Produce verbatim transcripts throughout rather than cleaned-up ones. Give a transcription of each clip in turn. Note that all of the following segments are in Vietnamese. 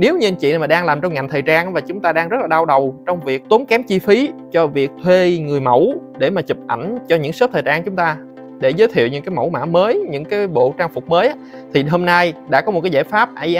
Nếu như anh chị mà đang làm trong ngành thời trang và chúng ta đang rất là đau đầu trong việc tốn kém chi phí cho việc thuê người mẫu để mà chụp ảnh cho những shop thời trang chúng ta, để giới thiệu những cái mẫu mã mới, những cái bộ trang phục mới, thì hôm nay đã có một cái giải pháp a i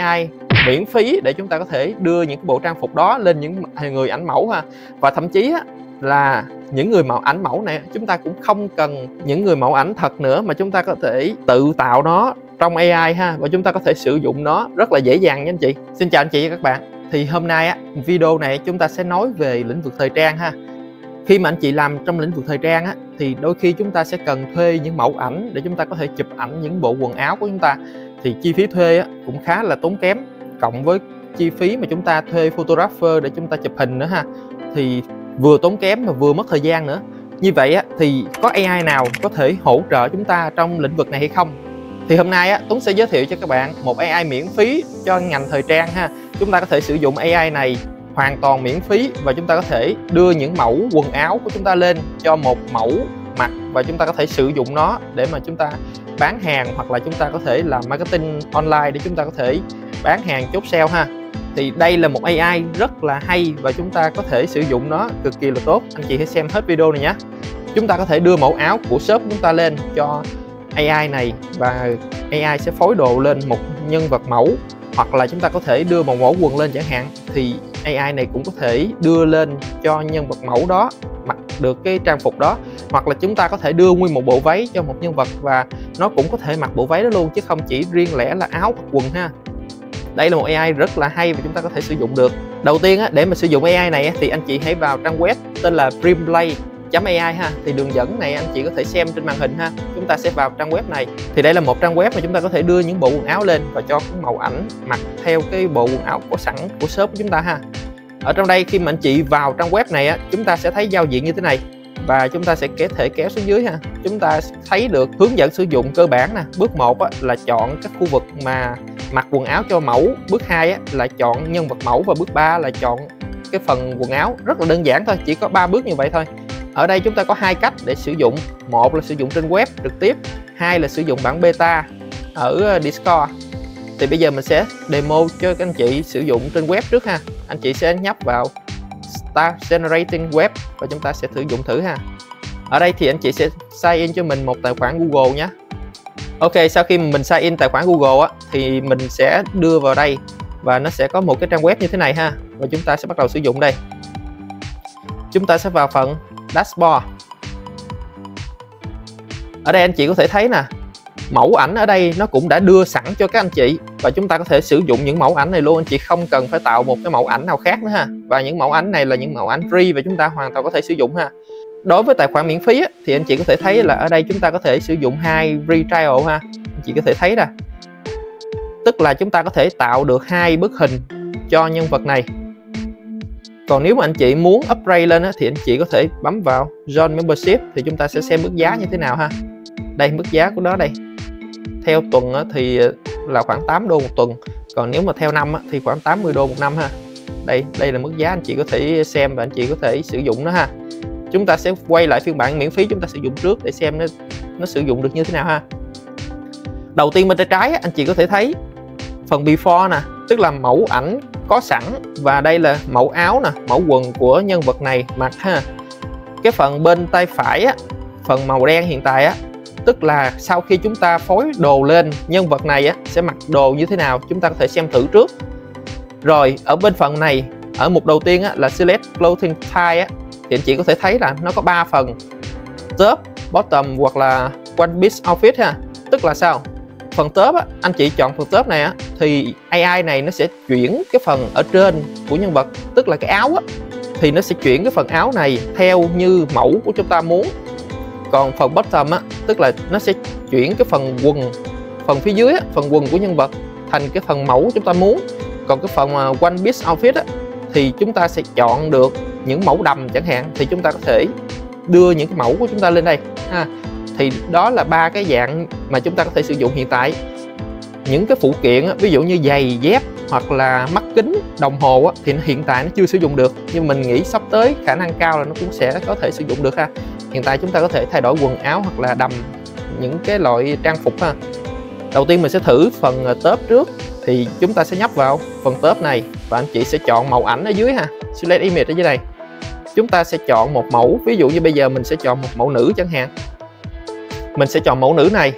miễn phí để chúng ta có thể đưa những cái bộ trang phục đó lên những người ảnh mẫu ha. Và thậm chí là những người mẫu ảnh mẫu này chúng ta cũng không cần những người mẫu ảnh thật nữa, mà chúng ta có thể tự tạo nó trong a i ha, và chúng ta có thể sử dụng nó rất là dễ dàng nha anh chị. Xin chào anh chị và các bạn. Thì hôm nay á, video này chúng ta sẽ nói về lĩnh vực thời trang ha. Khi mà anh chị làm trong lĩnh vực thời trang á, thì đôi khi chúng ta sẽ cần thuê những mẫu ảnh để chúng ta có thể chụp ảnh những bộ quần áo của chúng ta, thì chi phí thuê á, cũng khá là tốn kém, cộng với chi phí mà chúng ta thuê photographer để chúng ta chụp hình nữa ha, thì vừa tốn kém mà vừa mất thời gian nữa. Như vậy á, thì có a i nào có thể hỗ trợ chúng ta trong lĩnh vực này hay không? Thì hôm nay á, Tuấn sẽ giới thiệu cho các bạn một a i miễn phí cho ngành thời trang ha. Chúng ta có thể sử dụng a i này hoàn toàn miễn phí, và chúng ta có thể đưa những mẫu quần áo của chúng ta lên cho một mẫu mặc, và chúng ta có thể sử dụng nó để mà chúng ta bán hàng, hoặc là chúng ta có thể làm marketing online để chúng ta có thể bán hàng chốt sale ha. Thì đây là một a i rất là hay và chúng ta có thể sử dụng nó cực kỳ là tốt. Anh chị hãy xem hết video này nhé. Chúng ta có thể đưa mẫu áo của shop chúng ta lên cho a i này, và a i sẽ phối đồ lên một nhân vật mẫu, hoặc là chúng ta có thể đưa một mẫu quần lên chẳng hạn, thì a i này cũng có thể đưa lên cho nhân vật mẫu đó mặc được cái trang phục đó, hoặc là chúng ta có thể đưa nguyên một bộ váy cho một nhân vật và nó cũng có thể mặc bộ váy đó luôn, chứ không chỉ riêng lẻ là áo hoặc quần ha. Đây là một a i rất là hay và chúng ta có thể sử dụng được. Đầu tiên để mà sử dụng a i này thì anh chị hãy vào trang web tên là Dreamplay chấm a i ha. Thì đường dẫn này anh chị có thể xem trên màn hình ha. Chúng ta sẽ vào trang web này. Thì đây là một trang web mà chúng ta có thể đưa những bộ quần áo lên và cho cái màu ảnh mặc theo cái bộ quần áo có sẵn của shop của chúng ta ha. Ở trong đây khi mà anh chị vào trang web này chúng ta sẽ thấy giao diện như thế này, và chúng ta sẽ có thể kéo xuống dưới ha. Chúng ta thấy được hướng dẫn sử dụng cơ bản nè. Bước một là chọn các khu vực mà mặc quần áo cho mẫu, bước hai là chọn nhân vật mẫu, và bước ba là chọn cái phần quần áo. Rất là đơn giản thôi, chỉ có ba bước như vậy thôi. Ở đây chúng ta có hai cách để sử dụng, một là sử dụng trên web trực tiếp, hai là sử dụng bản beta ở Discord. Thì bây giờ mình sẽ demo cho các anh chị sử dụng trên web trước ha. Anh chị sẽ nhấp vào Start Generating Web và chúng ta sẽ thử dụng thử ha. Ở đây thì anh chị sẽ sign in cho mình một tài khoản Google nhé. Ok, sau khi mình sign in tài khoản Google á, thì mình sẽ đưa vào đây và nó sẽ có một cái trang web như thế này ha, và chúng ta sẽ bắt đầu sử dụng đây. Chúng ta sẽ vào phần Dashboard. Ở đây anh chị có thể thấy nè, mẫu ảnh ở đây nó cũng đã đưa sẵn cho các anh chị, và chúng ta có thể sử dụng những mẫu ảnh này luôn. Anh chị không cần phải tạo một cái mẫu ảnh nào khác nữa ha, và những mẫu ảnh này là những mẫu ảnh free và chúng ta hoàn toàn có thể sử dụng ha. Đối với tài khoản miễn phí á, thì anh chị có thể thấy là ở đây chúng ta có thể sử dụng hai free trial ha. Anh chị có thể thấy nè, tức là chúng ta có thể tạo được hai bức hình cho nhân vật này. Còn nếu mà anh chị muốn upgrade lên á, thì anh chị có thể bấm vào Join Membership, thì chúng ta sẽ xem mức giá như thế nào ha. Đây, mức giá của nó đây. Theo tuần á, thì là khoảng tám đô một tuần, còn nếu mà theo năm á, thì khoảng tám mươi đô một năm ha. Đây, đây là mức giá anh chị có thể xem và anh chị có thể sử dụng nó ha. Chúng ta sẽ quay lại phiên bản miễn phí chúng ta sử dụng trước để xem nó, nó sử dụng được như thế nào ha. Đầu tiên bên tay trái anh chị có thể thấy phần before nè, tức là mẫu ảnh có sẵn, và đây là mẫu áo nè, mẫu quần của nhân vật này mặc ha. Cái phần bên tay phải á, phần màu đen hiện tại á, tức là sau khi chúng ta phối đồ lên nhân vật này á, sẽ mặc đồ như thế nào chúng ta có thể xem thử trước. Rồi ở bên phần này, ở mục đầu tiên á, là Select Clothing Type á, thì anh chị có thể thấy là nó có ba phần: top, bottom hoặc là one piece outfit ha. Tức là sao? Phần top á, anh chị chọn phần top này á, thì a i này nó sẽ chuyển cái phần ở trên của nhân vật, tức là cái áo á, thì nó sẽ chuyển cái phần áo này theo như mẫu của chúng ta muốn. Còn phần bottom á, tức là nó sẽ chuyển cái phần quần, phần phía dưới á, phần quần của nhân vật thành cái phần mẫu chúng ta muốn. Còn cái phần one piece outfit á, thì chúng ta sẽ chọn được những mẫu đầm chẳng hạn, thì chúng ta có thể đưa những cái mẫu của chúng ta lên đây ha. Thì đó là ba cái dạng mà chúng ta có thể sử dụng hiện tại. Những cái phụ kiện ví dụ như giày, dép hoặc là mắt kính, đồng hồ thì hiện tại nó chưa sử dụng được, nhưng mình nghĩ sắp tới khả năng cao là nó cũng sẽ có thể sử dụng được ha. Hiện tại chúng ta có thể thay đổi quần áo hoặc là đầm, những cái loại trang phục ha. Đầu tiên mình sẽ thử phần top trước. thì chúng ta sẽ nhấp vào phần tab này và anh chị sẽ chọn màu ảnh ở dưới ha, select image ở dưới này. Chúng ta sẽ chọn một mẫu, ví dụ như bây giờ mình sẽ chọn một mẫu nữ chẳng hạn. Mình sẽ chọn mẫu nữ này.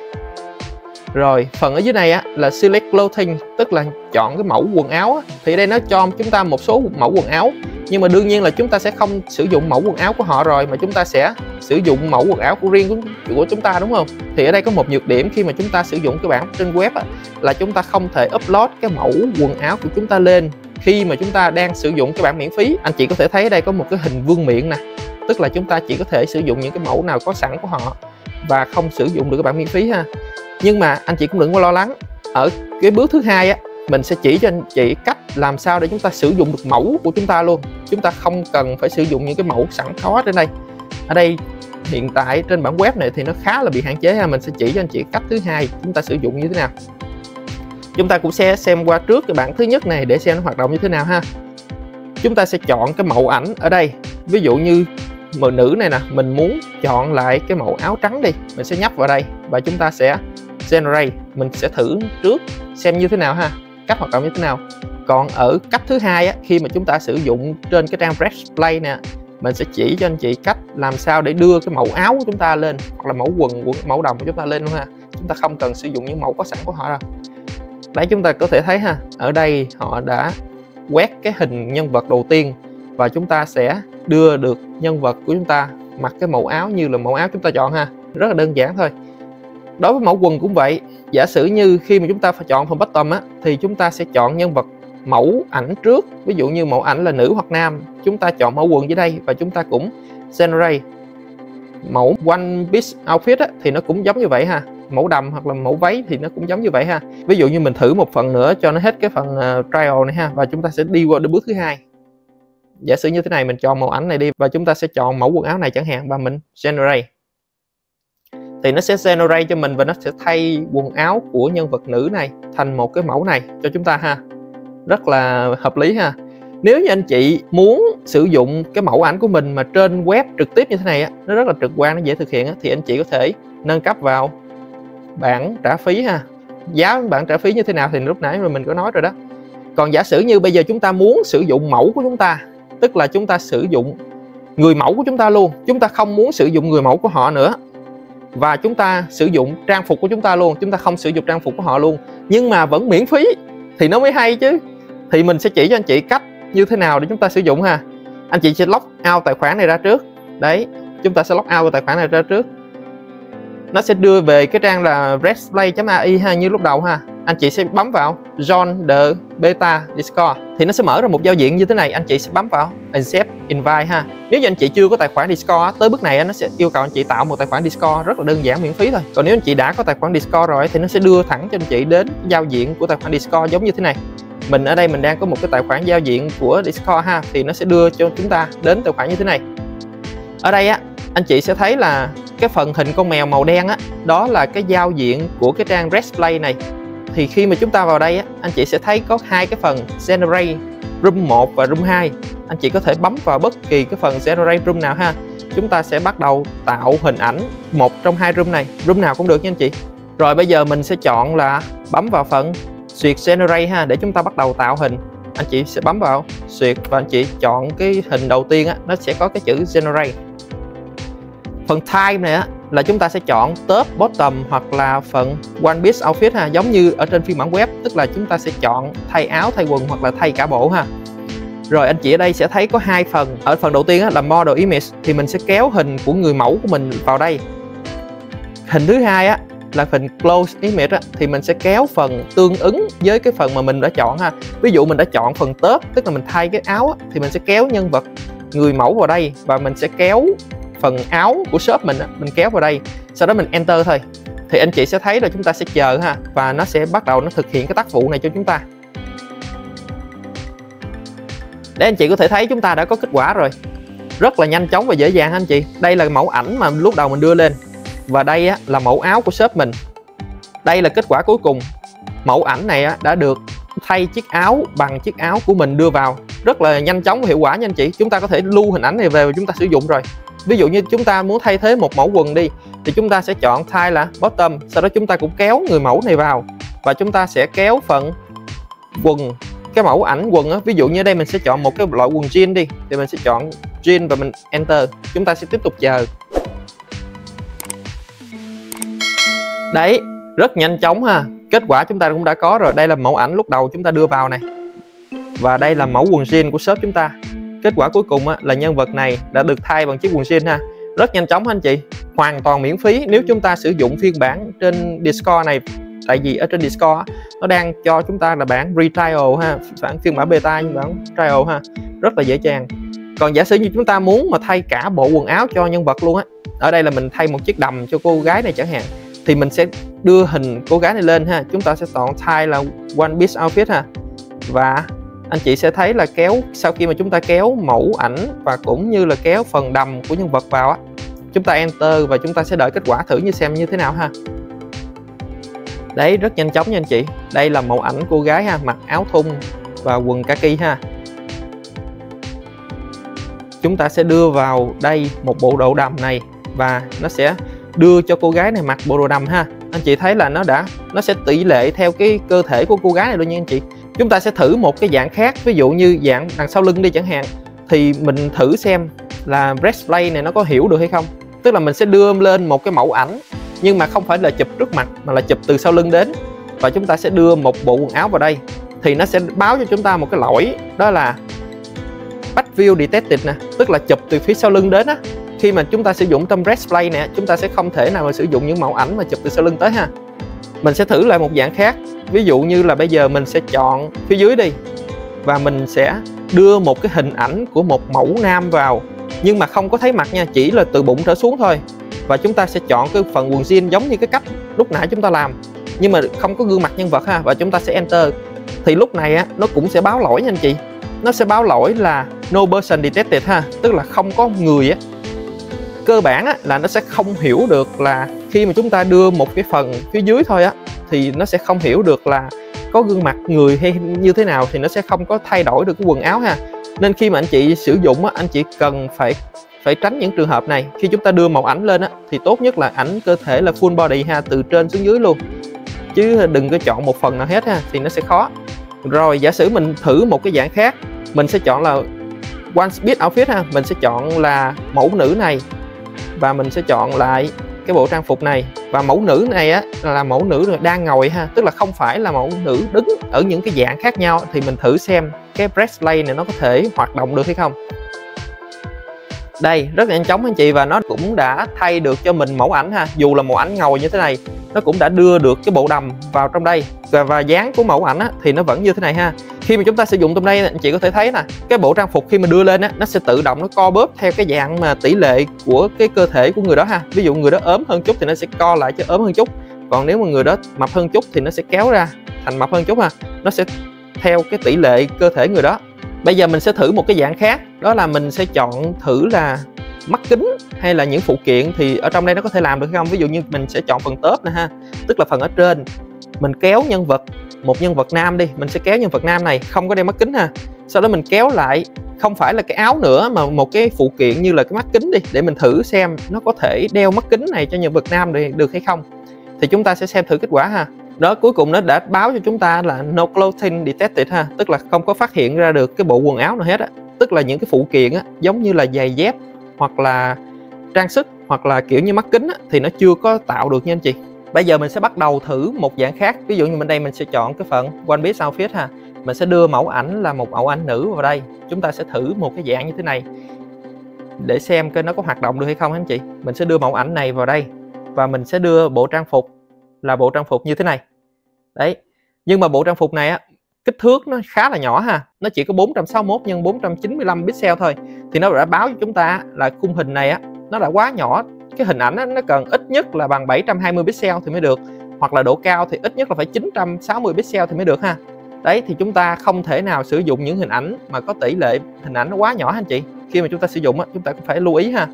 Rồi phần ở dưới này á, là select clothing, tức là chọn cái mẫu quần áo á. Thì đây nó cho chúng ta một số mẫu quần áo, nhưng mà đương nhiên là chúng ta sẽ không sử dụng mẫu quần áo của họ rồi, mà chúng ta sẽ sử dụng mẫu quần áo của riêng của, của chúng ta, đúng không? Thì ở đây có một nhược điểm khi mà chúng ta sử dụng cái bản trên web á, là chúng ta không thể upload cái mẫu quần áo của chúng ta lên khi mà chúng ta đang sử dụng cái bản miễn phí. Anh chị có thể thấy ở đây có một cái hình vương miện nè, tức là chúng ta chỉ có thể sử dụng những cái mẫu nào có sẵn của họ và không sử dụng được cái bản miễn phí ha. Nhưng mà anh chị cũng đừng có lo lắng. Ở cái bước thứ hai á, mình sẽ chỉ cho anh chị cách làm sao để chúng ta sử dụng được mẫu của chúng ta luôn. Chúng ta không cần phải sử dụng những cái mẫu sẵn có trên đây. Ở đây hiện tại trên bản web này thì nó khá là bị hạn chế ha. Mình sẽ chỉ cho anh chị cách thứ hai chúng ta sử dụng như thế nào. Chúng ta cũng sẽ xem qua trước cái bản thứ nhất này để xem nó hoạt động như thế nào ha. Chúng ta sẽ chọn cái mẫu ảnh ở đây. Ví dụ như mẫu nữ này nè, mình muốn chọn lại cái mẫu áo trắng đi. Mình sẽ nhấp vào đây và chúng ta sẽ generate. Mình sẽ thử trước xem như thế nào ha, cách hoạt động như thế nào. Còn ở cách thứ hai á, khi mà chúng ta sử dụng trên cái trang Dressplay nè, mình sẽ chỉ cho anh chị cách làm sao để đưa cái mẫu áo của chúng ta lên, hoặc là mẫu quần, quần mẫu đồng của chúng ta lên luôn ha. Chúng ta không cần sử dụng những mẫu có sẵn của họ đâu. Đấy, chúng ta có thể thấy ha, ở đây họ đã quét cái hình nhân vật đầu tiên và chúng ta sẽ đưa được nhân vật của chúng ta mặc cái mẫu áo như là mẫu áo chúng ta chọn ha. Rất là đơn giản thôi. Đối với mẫu quần cũng vậy, giả sử như khi mà chúng ta phải chọn phần bottom á, thì chúng ta sẽ chọn nhân vật mẫu ảnh trước. Ví dụ như mẫu ảnh là nữ hoặc nam, chúng ta chọn mẫu quần dưới đây và chúng ta cũng generate. Mẫu one piece outfit á, thì nó cũng giống như vậy ha. Mẫu đầm hoặc là mẫu váy thì nó cũng giống như vậy ha. Ví dụ như mình thử một phần nữa cho nó hết cái phần uh, trial này ha, và chúng ta sẽ đi qua đến bước thứ hai. Giả sử như thế này, mình chọn màu ảnh này đi và chúng ta sẽ chọn mẫu quần áo này chẳng hạn và mình generate. Thì nó sẽ generate cho mình và nó sẽ thay quần áo của nhân vật nữ này thành một cái mẫu này cho chúng ta ha. Rất là hợp lý ha. Nếu như anh chị muốn sử dụng cái mẫu ảnh của mình mà trên web trực tiếp như thế này á, nó rất là trực quan, nó dễ thực hiện á, thì anh chị có thể nâng cấp vào bản trả phí ha. Giá bản trả phí như thế nào thì lúc nãy mình có nói rồi đó. Còn giả sử như bây giờ chúng ta muốn sử dụng mẫu của chúng ta, tức là chúng ta sử dụng người mẫu của chúng ta luôn, chúng ta không muốn sử dụng người mẫu của họ nữa, và chúng ta sử dụng trang phục của chúng ta luôn, chúng ta không sử dụng trang phục của họ luôn, nhưng mà vẫn miễn phí thì nó mới hay chứ. Thì mình sẽ chỉ cho anh chị cách như thế nào để chúng ta sử dụng ha. Anh chị sẽ lock out tài khoản này ra trước. Đấy, chúng ta sẽ lock out tài khoản này ra trước. Nó sẽ đưa về cái trang là Dressplay chấm a i ha, như lúc đầu ha. Anh chị sẽ bấm vào Join the Beta Discord thì nó sẽ mở ra một giao diện như thế này. Anh chị sẽ bấm vào Accept Invite ha. Nếu như anh chị chưa có tài khoản Discord, tới bước này nó sẽ yêu cầu anh chị tạo một tài khoản Discord, rất là đơn giản, miễn phí thôi. Còn nếu anh chị đã có tài khoản Discord rồi thì nó sẽ đưa thẳng cho anh chị đến giao diện của tài khoản Discord giống như thế này. Mình ở đây mình đang có một cái tài khoản giao diện của Discord ha, thì nó sẽ đưa cho chúng ta đến tài khoản như thế này. Ở đây á, anh chị sẽ thấy là cái phần hình con mèo màu đen á, đó là cái giao diện của cái trang Dressplay này. Thì khi mà chúng ta vào đây á, anh chị sẽ thấy có hai cái phần Generate Room một và Room hai. Anh chị có thể bấm vào bất kỳ cái phần Generate Room nào ha. Chúng ta sẽ bắt đầu tạo hình ảnh một trong hai room này, room nào cũng được nha anh chị. Rồi bây giờ mình sẽ chọn là bấm vào phần Duyệt Generate ha, để chúng ta bắt đầu tạo hình. Anh chị sẽ bấm vào Duyệt và anh chị chọn cái hình đầu tiên á, nó sẽ có cái chữ Generate. Phần Time này á, là chúng ta sẽ chọn top, bottom hoặc là phần one piece outfit ha, giống như ở trên phiên bản web, tức là chúng ta sẽ chọn thay áo, thay quần hoặc là thay cả bộ ha. Rồi anh chị ở đây sẽ thấy có hai phần. Ở phần đầu tiên á, là model image, thì mình sẽ kéo hình của người mẫu của mình vào đây. Hình thứ hai á, là phần close image á, thì mình sẽ kéo phần tương ứng với cái phần mà mình đã chọn ha. Ví dụ mình đã chọn phần top, tức là mình thay cái áo á, thì mình sẽ kéo nhân vật người mẫu vào đây và mình sẽ kéo phần áo của shop mình, mình kéo vào đây, sau đó mình enter thôi. Thì anh chị sẽ thấy là chúng ta sẽ chờ ha, và nó sẽ bắt đầu nó thực hiện cái tác vụ này cho chúng ta. Để anh chị có thể thấy chúng ta đã có kết quả rồi, rất là nhanh chóng và dễ dàng ha anh chị. Đây là mẫu ảnh mà lúc đầu mình đưa lên, và đây á, là mẫu áo của shop mình. Đây là kết quả cuối cùng. Mẫu ảnh này á, đã được thay chiếc áo bằng chiếc áo của mình đưa vào, rất là nhanh chóng và hiệu quả nha anh chị. Chúng ta có thể lưu hình ảnh này về và chúng ta sử dụng rồi. Ví dụ như chúng ta muốn thay thế một mẫu quần đi, thì chúng ta sẽ chọn thay là bottom, sau đó chúng ta cũng kéo người mẫu này vào và chúng ta sẽ kéo phần quần, cái mẫu ảnh quần á, ví dụ như đây mình sẽ chọn một cái loại quần jean đi, thì mình sẽ chọn jean và mình enter, chúng ta sẽ tiếp tục chờ. Đấy, rất nhanh chóng ha, kết quả chúng ta cũng đã có rồi. Đây là mẫu ảnh lúc đầu chúng ta đưa vào này, và đây là mẫu quần jean của shop chúng ta. Kết quả cuối cùng á, là nhân vật này đã được thay bằng chiếc quần jean ha. Rất nhanh chóng anh chị, hoàn toàn miễn phí nếu chúng ta sử dụng phiên bản trên Discord này. Tại vì ở trên Discord á, nó đang cho chúng ta là bản retrial ha, bản phiên bản beta nhưng bản trial ha, rất là dễ dàng. Còn giả sử như chúng ta muốn mà thay cả bộ quần áo cho nhân vật luôn á, ở đây là mình thay một chiếc đầm cho cô gái này chẳng hạn, thì mình sẽ đưa hình cô gái này lên ha, chúng ta sẽ chọn thay là one piece outfit ha, và anh chị sẽ thấy là kéo, sau khi mà chúng ta kéo mẫu ảnh và cũng như là kéo phần đầm của nhân vật vào á, chúng ta enter và chúng ta sẽ đợi kết quả thử như xem như thế nào ha. Đấy, rất nhanh chóng nha anh chị. Đây là mẫu ảnh cô gái ha, mặc áo thun và quần kaki ha. Chúng ta sẽ đưa vào đây một bộ đồ đầm này và nó sẽ đưa cho cô gái này mặc bộ đồ đầm ha. Anh chị thấy là nó đã nó sẽ tỷ lệ theo cái cơ thể của cô gái này luôn nha anh chị. Chúng ta sẽ thử một cái dạng khác, ví dụ như dạng đằng sau lưng đi chẳng hạn, thì mình thử xem là Dressplay này nó có hiểu được hay không. Tức là mình sẽ đưa lên một cái mẫu ảnh nhưng mà không phải là chụp trước mặt mà là chụp từ sau lưng đến, và chúng ta sẽ đưa một bộ quần áo vào đây, thì nó sẽ báo cho chúng ta một cái lỗi, đó là Back View Detected nè, tức là chụp từ phía sau lưng đến á. Khi mà chúng ta sử dụng tâm Dressplay nè, chúng ta sẽ không thể nào mà sử dụng những mẫu ảnh mà chụp từ sau lưng tới ha. Mình sẽ thử lại một dạng khác, ví dụ như là bây giờ mình sẽ chọn phía dưới đi, và mình sẽ đưa một cái hình ảnh của một mẫu nam vào nhưng mà không có thấy mặt nha, chỉ là từ bụng trở xuống thôi, và chúng ta sẽ chọn cái phần quần jean giống như cái cách lúc nãy chúng ta làm nhưng mà không có gương mặt nhân vật ha, và chúng ta sẽ enter, thì lúc này á, nó cũng sẽ báo lỗi nha anh chị, nó sẽ báo lỗi là No Person Detected ha, tức là không có người á. Cơ bản á, là nó sẽ không hiểu được là khi mà chúng ta đưa một cái phần phía dưới thôi á, thì nó sẽ không hiểu được là có gương mặt người hay như thế nào, thì nó sẽ không có thay đổi được cái quần áo ha. Nên khi mà anh chị sử dụng á, anh chị cần phải phải tránh những trường hợp này. Khi chúng ta đưa màu ảnh lên á, thì tốt nhất là ảnh cơ thể là full body ha, từ trên xuống dưới luôn, chứ đừng có chọn một phần nào hết ha, thì nó sẽ khó. Rồi giả sử mình thử một cái dạng khác, mình sẽ chọn là One Piece Outfit ha, mình sẽ chọn là mẫu nữ này và mình sẽ chọn lại cái bộ trang phục này, và mẫu nữ này á, là mẫu nữ đang ngồi ha, tức là không phải là mẫu nữ đứng. Ở những cái dạng khác nhau thì mình thử xem cái Dressplay này nó có thể hoạt động được hay không. Đây, rất là nhanh chóng anh chị, và nó cũng đã thay được cho mình mẫu ảnh ha, dù là mẫu ảnh ngồi như thế này, nó cũng đã đưa được cái bộ đầm vào trong đây, và, và dáng của mẫu ảnh á, thì nó vẫn như thế này ha. Khi mà chúng ta sử dụng trong đây, anh chị có thể thấy nè, cái bộ trang phục khi mà đưa lên á, nó sẽ tự động nó co bóp theo cái dạng mà tỷ lệ của cái cơ thể của người đó ha. Ví dụ người đó ốm hơn chút thì nó sẽ co lại cho ốm hơn chút, còn nếu mà người đó mập hơn chút thì nó sẽ kéo ra thành mập hơn chút ha, nó sẽ theo cái tỷ lệ cơ thể người đó. Bây giờ mình sẽ thử một cái dạng khác, đó là mình sẽ chọn thử là mắt kính hay là những phụ kiện, thì ở trong đây nó có thể làm được không. Ví dụ như mình sẽ chọn phần top nè ha, tức là phần ở trên, mình kéo nhân vật, một nhân vật nam đi, mình sẽ kéo nhân vật nam này không có đeo mắt kính ha, sau đó mình kéo lại không phải là cái áo nữa mà một cái phụ kiện như là cái mắt kính đi, để mình thử xem nó có thể đeo mắt kính này cho nhân vật nam được hay không, thì chúng ta sẽ xem thử kết quả ha. Đó, cuối cùng nó đã báo cho chúng ta là No Clothing Detected ha, tức là không có phát hiện ra được cái bộ quần áo nào hết á, tức là những cái phụ kiện á, giống như là giày dép hoặc là trang sức hoặc là kiểu như mắt kính á, thì nó chưa có tạo được nha anh chị. Bây giờ mình sẽ bắt đầu thử một dạng khác, ví dụ như bên đây mình sẽ chọn cái phần One Piece Outfit ha, mình sẽ đưa mẫu ảnh là một mẫu ảnh nữ vào đây, chúng ta sẽ thử một cái dạng như thế này để xem coi nó có hoạt động được hay không anh chị. Mình sẽ đưa mẫu ảnh này vào đây và mình sẽ đưa bộ trang phục là bộ trang phục như thế này. Đấy, nhưng mà bộ trang phục này á, kích thước nó khá là nhỏ ha, nó chỉ có bốn trăm sáu mươi mốt nhân bốn trăm chín mươi lăm pixel thôi, thì nó đã báo cho chúng ta là khung hình này á, nó đã quá nhỏ, cái hình ảnh á, nó cần ít nhất là bằng bảy trăm hai mươi pixel thì mới được, hoặc là độ cao thì ít nhất là phải chín trăm sáu mươi pixel thì mới được ha. Đấy, thì chúng ta không thể nào sử dụng những hình ảnh mà có tỷ lệ hình ảnh nó quá nhỏ anh chị. Khi mà chúng ta sử dụng á, chúng ta cũng phải lưu ý ha.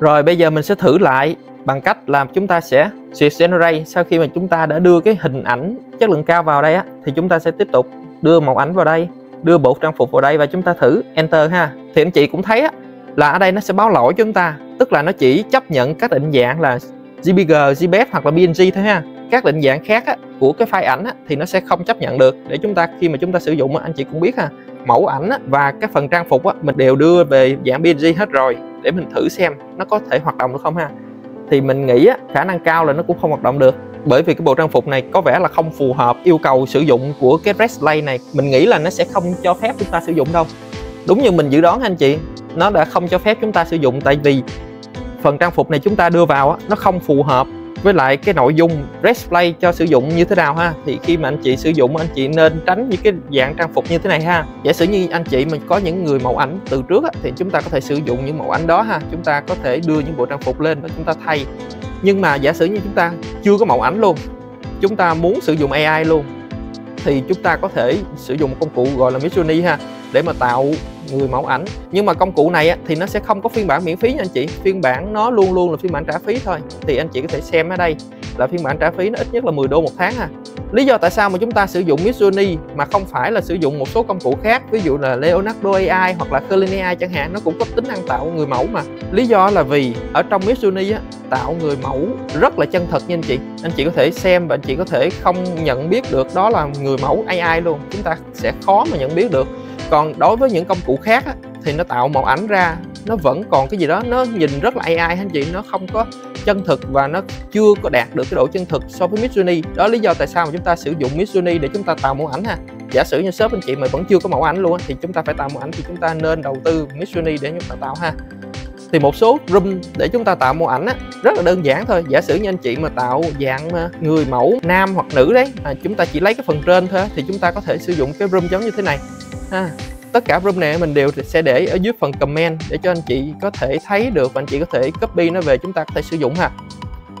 Rồi bây giờ mình sẽ thử lại bằng cách là chúng ta sẽ Switch Generate. Sau khi mà chúng ta đã đưa cái hình ảnh chất lượng cao vào đây á, thì chúng ta sẽ tiếp tục đưa màu ảnh vào đây, đưa bộ trang phục vào đây và chúng ta thử Enter ha. Thì anh chị cũng thấy á, là ở đây nó sẽ báo lỗi cho chúng ta, tức là nó chỉ chấp nhận các định dạng là gi pê giê, gi pê e giê hoặc là pê en giê thôi ha. các định dạng khác á, của cái file ảnh á, thì nó sẽ không chấp nhận được. Để chúng ta khi mà chúng ta sử dụng á, anh chị cũng biết ha, mẫu ảnh á, và cái phần trang phục á, mình đều đưa về dạng pê en giê hết rồi để mình thử xem nó có thể hoạt động được không ha. Thì mình nghĩ á, khả năng cao là nó cũng không hoạt động được, bởi vì cái bộ trang phục này có vẻ là không phù hợp yêu cầu sử dụng của cái Dressplay này. Mình nghĩ là nó sẽ không cho phép chúng ta sử dụng đâu. Đúng như mình dự đoán anh chị, nó đã không cho phép chúng ta sử dụng, tại vì phần trang phục này chúng ta đưa vào á, nó không phù hợp với lại cái nội dung Dressplay cho sử dụng như thế nào ha. Thì khi mà anh chị sử dụng, anh chị nên tránh những cái dạng trang phục như thế này ha. Giả sử như anh chị mình có những người mẫu ảnh từ trước á, thì chúng ta có thể sử dụng những mẫu ảnh đó ha. Chúng ta có thể đưa những bộ trang phục lên và chúng ta thay. Nhưng mà giả sử như chúng ta chưa có mẫu ảnh luôn, chúng ta muốn sử dụng a i luôn, thì chúng ta có thể sử dụng một công cụ gọi là Midjourney ha, để mà tạo người mẫu ảnh. Nhưng mà công cụ này á, thì nó sẽ không có phiên bản miễn phí nha anh chị. Phiên bản nó luôn luôn là phiên bản trả phí thôi. Thì anh chị có thể xem ở đây là phiên bản trả phí nó ít nhất là mười đô một tháng ha. Lý do tại sao mà chúng ta sử dụng Midjourney mà không phải là sử dụng một số công cụ khác, ví dụ là Leonardo a i hoặc là Dreamplay chẳng hạn, nó cũng có tính năng tạo người mẫu mà. Lý do là vì ở trong Midjourney á, tạo người mẫu rất là chân thật nha anh chị. Anh chị có thể xem và anh chị có thể không nhận biết được đó là người mẫu a i luôn. Chúng ta sẽ khó mà nhận biết được. Còn đối với những công cụ khác á, thì nó tạo mẫu ảnh ra, nó vẫn còn cái gì đó, nó nhìn rất là a i hả anh chị, nó không có chân thực và nó chưa có đạt được cái độ chân thực so với Midjourney. Đó lý do tại sao mà chúng ta sử dụng Midjourney để chúng ta tạo mẫu ảnh ha. Giả sử như shop anh chị mà vẫn chưa có mẫu ảnh luôn á, thì chúng ta phải tạo mẫu ảnh, thì chúng ta nên đầu tư Midjourney để chúng ta tạo ha. Thì một số room để chúng ta tạo mẫu ảnh á, rất là đơn giản thôi. Giả sử như anh chị mà tạo dạng mà người mẫu nam hoặc nữ đấy, à, chúng ta chỉ lấy cái phần trên thôi, thì chúng ta có thể sử dụng cái room giống như thế này ha. Tất cả room này mình đều sẽ để ở dưới phần comment để cho anh chị có thể thấy được và anh chị có thể copy nó về, chúng ta có thể sử dụng ha.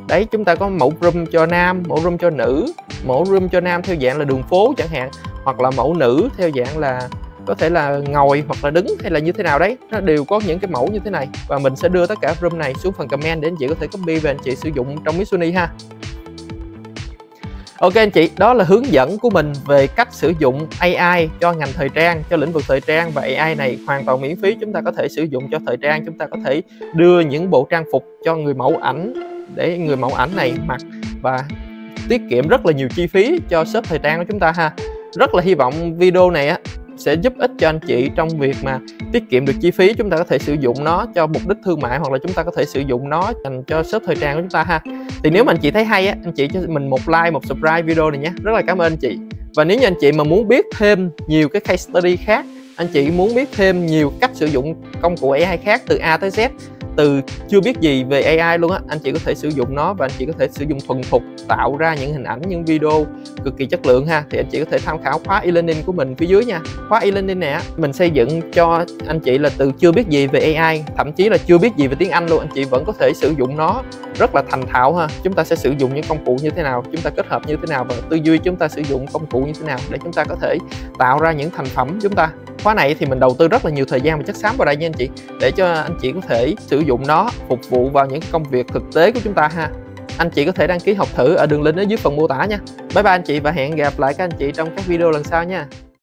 Đấy, chúng ta có mẫu room cho nam, mẫu room cho nữ, mẫu room cho nam theo dạng là đường phố chẳng hạn, hoặc là mẫu nữ theo dạng là có thể là ngồi hoặc là đứng hay là như thế nào đấy. Nó đều có những cái mẫu như thế này và mình sẽ đưa tất cả room này xuống phần comment để anh chị có thể copy về anh chị sử dụng trong Midjourney ha. Ok anh chị, đó là hướng dẫn của mình về cách sử dụng a i cho ngành thời trang, cho lĩnh vực thời trang. Và a i này hoàn toàn miễn phí, chúng ta có thể sử dụng cho thời trang. Chúng ta có thể đưa những bộ trang phục cho người mẫu ảnh để người mẫu ảnh này mặc và tiết kiệm rất là nhiều chi phí cho shop thời trang của chúng ta ha. Rất là hy vọng video này á, sẽ giúp ích cho anh chị trong việc mà tiết kiệm được chi phí. Chúng ta có thể sử dụng nó cho mục đích thương mại hoặc là chúng ta có thể sử dụng nó dành cho shop thời trang của chúng ta ha. Thì nếu mà anh chị thấy hay á, anh chị cho mình một like, một subscribe video này nhé. Rất là cảm ơn anh chị. Và nếu như anh chị mà muốn biết thêm nhiều cái case study khác, anh chị muốn biết thêm nhiều cách sử dụng công cụ a i khác từ A tới Z, từ chưa biết gì về a i luôn á, anh chị có thể sử dụng nó và anh chị có thể sử dụng thuần thục tạo ra những hình ảnh, những video cực kỳ chất lượng ha. Thì anh chị có thể tham khảo khóa e-learning của mình phía dưới nha. Khóa e-learning này á, mình xây dựng cho anh chị là từ chưa biết gì về a i, thậm chí là chưa biết gì về tiếng Anh luôn, anh chị vẫn có thể sử dụng nó rất là thành thạo ha. Chúng ta sẽ sử dụng những công cụ như thế nào, chúng ta kết hợp như thế nào và tư duy chúng ta sử dụng công cụ như thế nào để chúng ta có thể tạo ra những thành phẩm chúng ta. Khóa này thì mình đầu tư rất là nhiều thời gian và chất xám vào đây nha anh chị, để cho anh chị có thể sử dụng nó phục vụ vào những công việc thực tế của chúng ta ha. Anh chị có thể đăng ký học thử ở đường link ở dưới phần mô tả nha. Bye bye anh chị và hẹn gặp lại các anh chị trong các video lần sau nha.